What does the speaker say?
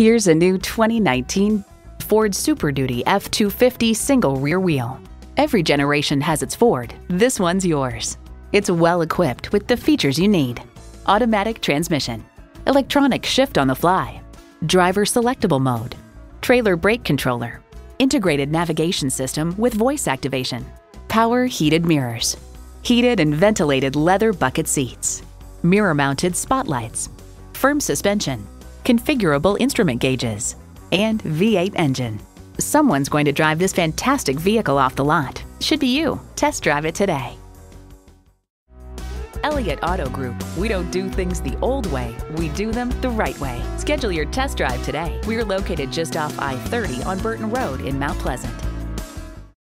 Here's a new 2019 Ford Super Duty F250 single rear wheel. Every generation has its Ford. This one's yours. It's well equipped with the features you need: automatic transmission, electronic shift on the fly, driver selectable mode, trailer brake controller, integrated navigation system with voice activation, power heated mirrors, heated and ventilated leather bucket seats, mirror mounted spotlights, firm suspension, configurable instrument gauges, and V8 engine. Someone's going to drive this fantastic vehicle off the lot. Should be you. Test drive it today. Elliott Auto Group. We don't do things the old way. We do them the right way. Schedule your test drive today. We're located just off I-30 on Burton Road in Mount Pleasant.